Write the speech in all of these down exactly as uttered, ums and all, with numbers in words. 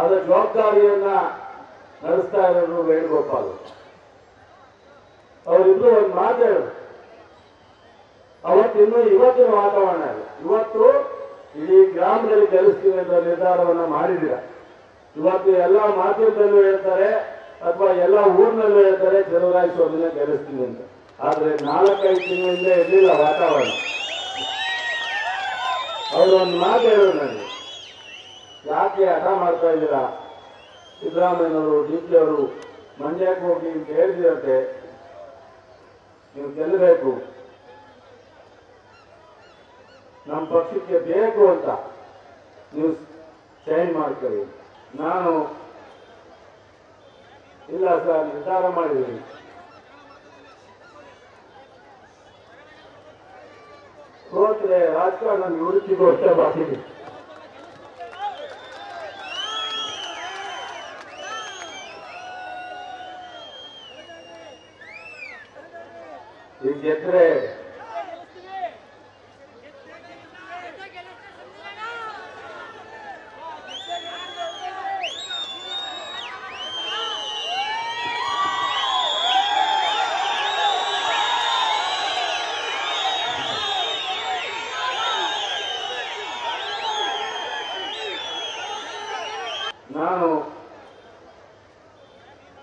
ಅದರ ಜವಾಬ್ದಾರಿಯನ್ನ ನಡೆಸ್ತಾ ಇರೋರು ವೇಣುಗೋಪಾಲ್ ಅವರಿಬ್ರು ಒಂದು ಮಾತು ಹೇಳಿದ್ರು. ಅವತ್ತಿನ್ನು ಇವತ್ತಿನ ವಾತಾವರಣ ಇವತ್ತು ಇಡೀ ಗ್ರಾಮದಲ್ಲಿ ಗೆಲ್ಲಿಸ್ತೀವಿ ಅಂತ ನಿರ್ಧಾರವನ್ನ ಮಾಡಿದೀರ. ಇವತ್ತು ಎಲ್ಲ ಮಾಧ್ಯಮದಲ್ಲೂ ಹೇಳ್ತಾರೆ ಅಥವಾ ಎಲ್ಲ ಊರಿನಲ್ಲೂ ಹೇಳ್ತಾರೆ ಚಲುವರಾಯ ಸ್ವಾಮಿನ ಗೆಲ್ಲಿಸ್ತೀವಿ ಅಂತ. ಆದ್ರೆ ನಾಲ್ಕೈದು ತಿಂಗಳಿಂದ ಇರಲಿಲ್ಲ ವಾತಾವರಣ. ಅವರು ಒಂದು ಮಾತು ಹೇಳಿದ್ರು ನನಗೆ, ಯಾಕೆ ಹಠ ಮಾಡ್ತಾ ಇದ್ದೀರಾ ಸಿದ್ದರಾಮಯ್ಯನವರು ಡಿ ಕೆ ಅವರು ಮಂಡ್ಯಕ್ಕೆ ಹೋಗಿ ಅಂತ ಹೇಳಿದಿರಂತೆ, ನೀವು ಗೆಲ್ಲಬೇಕು ನಮ್ಮ ಪಕ್ಷಕ್ಕೆ ಬೇಕು ಅಂತ ನೀವು ಚೇಂಜ್ ಮಾಡ್ತೀರಿ. ನಾನು ಇಲ್ಲ ಸರ್ ನಿರ್ಧಾರ ಮಾಡಿದ್ದೀನಿ, ಸೋತ್ರೆ ರಾಜಕಾರಣ ಹುಡುಕಿಗೂ ಅಷ್ಟೇ ಬಾಕಿ. ಈಗ ಗೆದ್ರೆ ನಾನು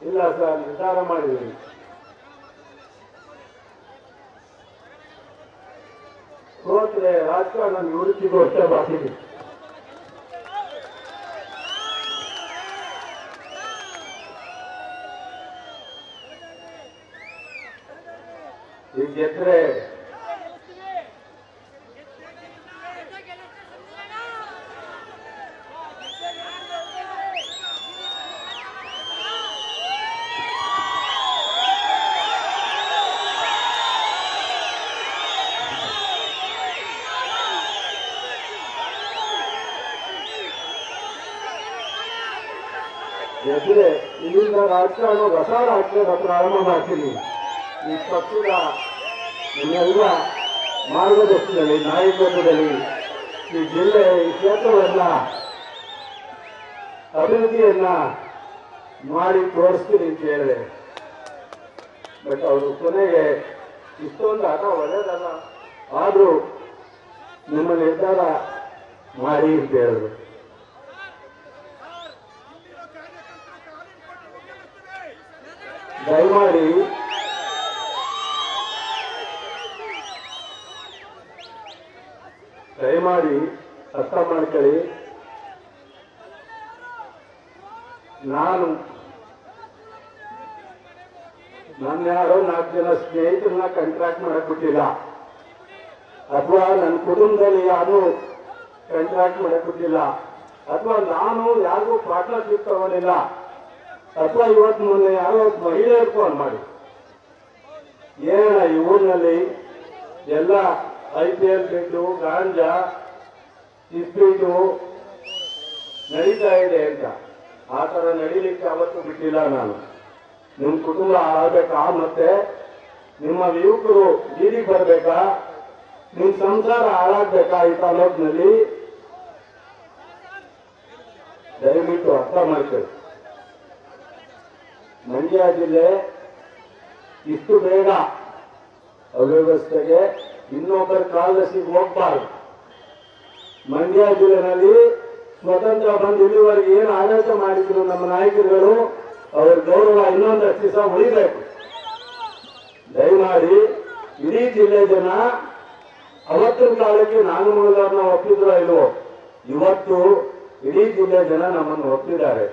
ಇಲ್ಲ ಸರ್ ನಿರ್ಧಾರ ಮಾಡಿದ್ದೀನಿ, ಸೋತ್ರೆ ರಾಜಕಾರಣ ಹುಡುಕಿಗೂ ಅಷ್ಟೇ ಬಾಕಿ. ಈಗ ಗೆದ್ರೆ ಗೆದ್ರೆ ಇಲ್ಲಿಂದ ರಾಜಕಾರಣ ಹೊಸ ರಾಜಕಾರಣ ಪ್ರಾರಂಭ ಮಾಡ್ತೀನಿ. ಈ ಪಕ್ಷದ ಎಲ್ಲ ಮಾರ್ಗದರ್ಶನದಲ್ಲಿ ನಾಯಕತ್ವದಲ್ಲಿ ಈ ಜಿಲ್ಲೆ ಈ ಕ್ಷೇತ್ರವನ್ನ ಅಭಿವೃದ್ಧಿಯನ್ನ ಮಾಡಿ ತೋರಿಸ್ತೀನಿ ಅಂತ ಹೇಳಿದೆ. ಬಟ್ ಅವರು ಕೊನೆಗೆ ಇಷ್ಟೊಂದು ಹಠ ಒಳ್ಳೆಯದಲ್ಲ, ಆದರೂ ನಿಮ್ಮ ನಿರ್ಧಾರ ಮಾಡಿ ಅಂತ ಹೇಳಿದ್ರು. ದಯಮಾಡಿ ದಯಮಾಡಿ ಅರ್ಥ ಮಾಡ್ಕೊಳ್ಳಿ, ನಾನು ನನ್ನ ಯಾರೋ ನಾಲ್ಕು ಜನ ಸ್ನೇಹಿತರನ್ನ ಕಾಂಟ್ರಾಕ್ಟ್ ಮಾಡಕ್ ಬಿಟ್ಟಿಲ್ಲ, ಅಥವಾ ನನ್ನ ಕುಟುಂಬದಲ್ಲಿ ಯಾರು ಕಾಂಟ್ರಾಕ್ಟ್ ಮಾಡಕ್ ಬಿಟ್ಟಿಲ್ಲ, ಅಥವಾ ನಾನು ಯಾರಿಗೂ ಪಾರ್ಟ್ನರ್ಶಿಪ್ ತಗೊಂಡಿಲ್ಲ, ಅಥವಾ ಇವತ್ತು ಮೊನ್ನೆ ಯಾರೋ ಮಹಿಳೆಯರು ಫೋನ್ ಮಾಡಿ ಏನ ಈ ಊರಿನಲ್ಲಿ ಎಲ್ಲ ಐ ಪಿ ಎಲ್ ಬಿಟ್ಟು ಗಾಂಜಾ ಇಸ್ಪೀಟು ನಡೀತಾ ಇದೆ ಅಂತ. ಆ ಥರ ನಡೀಲಿಕ್ಕೆ ಅವತ್ತು ಬಿಟ್ಟಿಲ್ಲ ನಾನು. ನಿಮ್ಮ ಕುಟುಂಬ ಆಗಬೇಕಾ ಮತ್ತೆ ನಿಮ್ಮ ಯುವಕರು ಬೀದಿಗೆ ಬರಬೇಕಾ, ನಿಮ್ಮ ಸಂಸಾರ ಹಾಳಾಗಬೇಕಾ ಈ ತಾಲೂಕಿನಲ್ಲಿ? ದಯವಿಟ್ಟು ಅರ್ಥ ಮಾಡ್ಕೊಳ್ಳಿ. ಮಂಡ್ಯ ಜಿಲ್ಲೆ ಇಷ್ಟು ಬೇಗ ಅವ್ಯವಸ್ಥೆಗೆ ಇನ್ನೊಬ್ಬರ ಕಾಲದರ್ಶಿಗೆ ಹೋಗ್ಬಾರ್ದು. ಮಂಡ್ಯ ಜಿಲ್ಲೆನಲ್ಲಿ ಸ್ವತಂತ್ರ ಬಂದು ಇಲ್ಲಿವರೆಗೆ ಏನು ಆಡಳಿತ ಮಾಡಿದ್ರು ನಮ್ಮ ನಾಯಕರುಗಳು, ಅವ್ರ ಗೌರವ ಇನ್ನೊಂದಷ್ಟು ದಿವಸ ಉಳಿಬೇಕು. ದಯಮಾಡಿ ಇಡೀ ಜಿಲ್ಲೆ ಜನ ಅವತ್ತಿನ ಕಾಲಕ್ಕೆ ನಾನು ಮುಳುಗವ್ರನ್ನ ಒಪ್ಪಿದ್ರು ಇಲ್ವೋ, ಇವತ್ತು ಇಡೀ ಜಿಲ್ಲೆ ಜನ ನಮ್ಮನ್ನು ಒಪ್ಪಿದ್ದಾರೆ.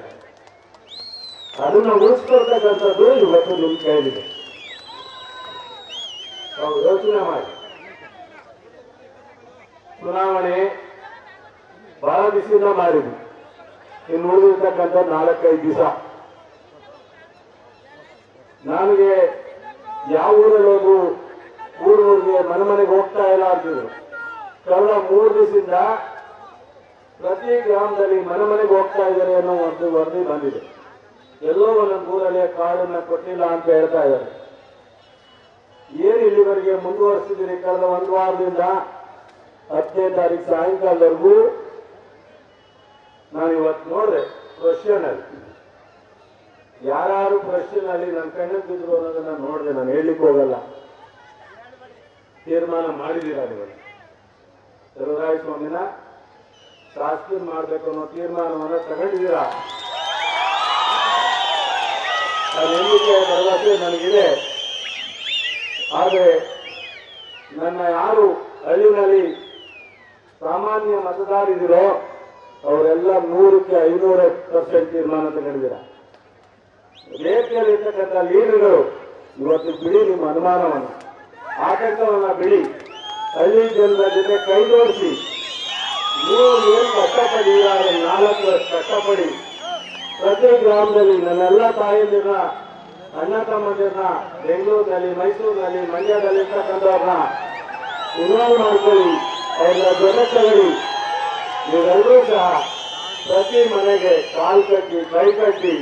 ಅದನ್ನು ಉಳಿಸ್ಕೊಳ್ತಕ್ಕಂಥದ್ದು ಇವತ್ತು ನಿಮ್ಮ ಕೈಲಿದೆ. ನಾವು ಯೋಚನೆ ಮಾಡಿ. ಚುನಾವಣೆ ಬಹಳ ದಿವಸದಿಂದ ಮಾಡಿದ್ವಿ, ಇನ್ನು ಉಳಿದಿರ್ತಕ್ಕಂಥ ನಾಲ್ಕೈದು ದಿವಸ ನನಗೆ ಯಾವ ಊರಲ್ಲಿ ಹೋಗು ಊರೂರಿಗೆ ಮನೆ ಮನೆಗೆ ಹೋಗ್ತಾ ಇಲ್ಲ ಅಂತಿದ್ರು. ಕಳೆದ ಮೂರು ದಿವಸದಿಂದ ಪ್ರತಿ ಗ್ರಾಮದಲ್ಲಿ ಮನೆ ಮನೆಗೆ ಹೋಗ್ತಾ ಇದ್ದಾರೆ ಅನ್ನೋ ಒಂದು ವರದಿ ಬಂದಿದೆ. ಎಲ್ಲೋ ಒಂದೊಂದು ಊರಲ್ಲಿ ಕಾರ್ಡನ್ನ ಕೊಟ್ಟಿಲ್ಲ ಅಂತ ಹೇಳ್ತಾ ಇದ್ದಾರೆ. ಏನು ಇಲ್ಲಿವರೆಗೆ ಮುಂದುವರಿಸಿದಿರಿ? ಕಳೆದ ಒಂದು ವಾರದಿಂದ ಹತ್ತನೇ ತಾರೀಕು ಸಾಯಂಕಾಲದವರೆಗೂ ನಾನು ಇವತ್ತು ನೋಡ್ರೆ ಕ್ವಶನ್ ಅದು. ಯಾರು ಕ್ವಶನ್ ಅಲ್ಲಿ ನನ್ನ ಕಣ್ಣಕ್ಕೆ ಬಿದ್ರು ಅನ್ನೋದನ್ನ ನೋಡಿದೆ, ನಾನು ಹೇಳಲಿಕ್ಕೆ ಹೋಗಲ್ಲ. ತೀರ್ಮಾನ ಮಾಡಿದ್ದೀರಾ ನೀವು? ಚಲುವರಾಯಸ್ವಾಮಿನ ಶಾಸಕರು ಮಾಡಬೇಕು ಅನ್ನೋ ತೀರ್ಮಾನವನ್ನು ತಗೊಂಡಿದ್ದೀರಾ? ನಾನು ಹೇಳಿಕೆ ಭರವಸೆ ನನಗಿದೆ. ಆದರೆ ನನ್ನ ಯಾರು ಹಳ್ಳಿನಲ್ಲಿ ಸಾಮಾನ್ಯ ಮತದಾರರಿದ್ದೀರೋ ಅವರೆಲ್ಲ ನೂರಕ್ಕೆ ಐನೂರ ಪರ್ಸೆಂಟ್ ತೀರ್ಮಾನ ತಗೊಂಡಿದ್ದೀರ. ಲೇಖಿಯಲ್ಲಿರ್ತಕ್ಕಂಥ ಲೀಡರ್ಗಳು ಇವತ್ತು ಬಿಡಿ ನಿಮ್ಮ ಅನುಮಾನವನ್ನು, ಆತಂಕವನ್ನ ಬಿಡಿ, ಹಳ್ಳಿ ಜನರ ಜೊತೆ ಕೈಜೋಡಿಸಿ. ನೀವು ಏನು ಕಷ್ಟಪಡಿಲ್ಲ, ನಾಲ್ಕು ವರ್ಷ ಕಷ್ಟಪಡಿ. ಪ್ರತಿ ಗ್ರಾಮದಲ್ಲಿ ನನ್ನೆಲ್ಲ ತಾಯಿಯಲ್ಲಿನ ಅಣ್ಣ ತಮ್ಮಂದಿರನ್ನ, ಬೆಂಗಳೂರಿನಲ್ಲಿ, ಮೈಸೂರಿನಲ್ಲಿ, ಮಂಡ್ಯದಲ್ಲಿ ಇರ್ತಕ್ಕಂಥವ್ರನ್ನ ಉನ್ನಾವ್ ಮಾಡ್ಕೊಳ್ಳಿ, ಅವರ ಜೊತೆ ತಗೊಳ್ಳಿ. ನೀವೆಲ್ಲರೂ ಸಹ ಪ್ರತಿ ಮನೆಗೆ ಕಾಲು ಕಟ್ಟಿ, ಕೈ ಕಟ್ಟಿ